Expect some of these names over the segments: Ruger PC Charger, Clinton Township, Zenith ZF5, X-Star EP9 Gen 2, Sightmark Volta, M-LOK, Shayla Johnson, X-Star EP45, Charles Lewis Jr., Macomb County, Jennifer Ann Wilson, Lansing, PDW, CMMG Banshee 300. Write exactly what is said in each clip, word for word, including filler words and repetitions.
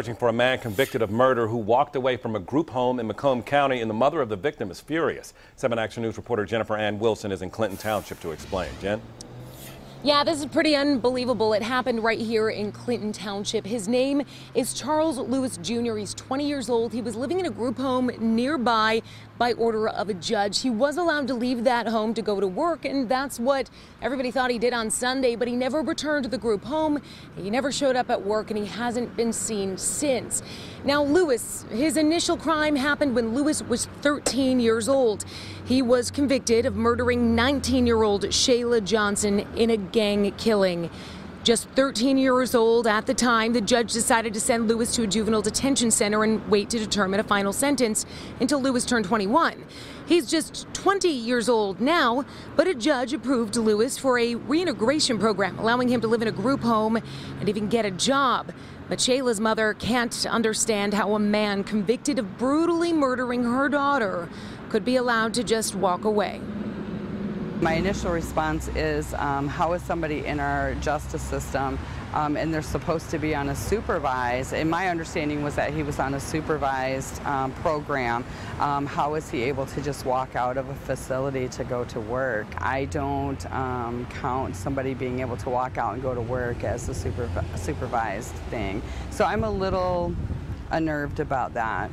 Searching for a man convicted of murder who walked away from a group home in Macomb County, and the mother of the victim is furious. seven Action News reporter Jennifer Ann Wilson is in Clinton Township to explain. Jen? Yeah, this is pretty unbelievable. It happened right here in Clinton Township. His name is Charles Lewis Junior He's twenty years old. He was living in a group home nearby by order of a judge. He was allowed to leave that home to go to work, and that's what everybody thought he did on Sunday, but he never returned to the group home. He never showed up at work, and he hasn't been seen since. Now, Lewis, his initial crime happened when Lewis was thirteen years old. He was convicted of murdering nineteen-year-old Shayla Johnson in a gang killing. Just thirteen years old at the time, the judge decided to send Lewis to a juvenile detention center and wait to determine a final sentence until Lewis turned twenty-one. He's just twenty years old now, but a judge approved Lewis for a reintegration program, allowing him to live in a group home and even get a job. But Shayla's mother can't understand how a man convicted of brutally murdering her daughter could be allowed to just walk away. My initial response is, um, how is somebody in our justice system, um, and they're supposed to be on a supervised, and my understanding was that he was on a supervised um, program, um, how is he able to just walk out of a facility to go to work? I don't um, count somebody being able to walk out and go to work as a super, supervised thing. So I'm a little unnerved about that.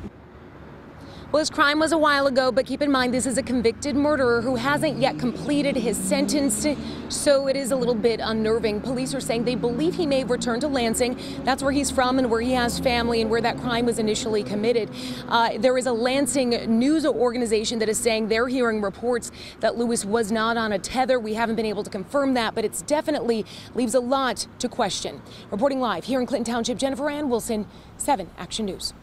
Well, his crime was a while ago, but keep in mind this is a convicted murderer who hasn't yet completed his sentence, so it is a little bit unnerving. Police are saying they believe he may return to Lansing. That's where he's from and where he has family and where that crime was initially committed. Uh, there is a Lansing news organization that is saying they're hearing reports that Lewis was not on a tether. We haven't been able to confirm that, but it's definitely leaves a lot to question. Reporting live here in Clinton Township, Jennifer Ann Wilson, seven Action News.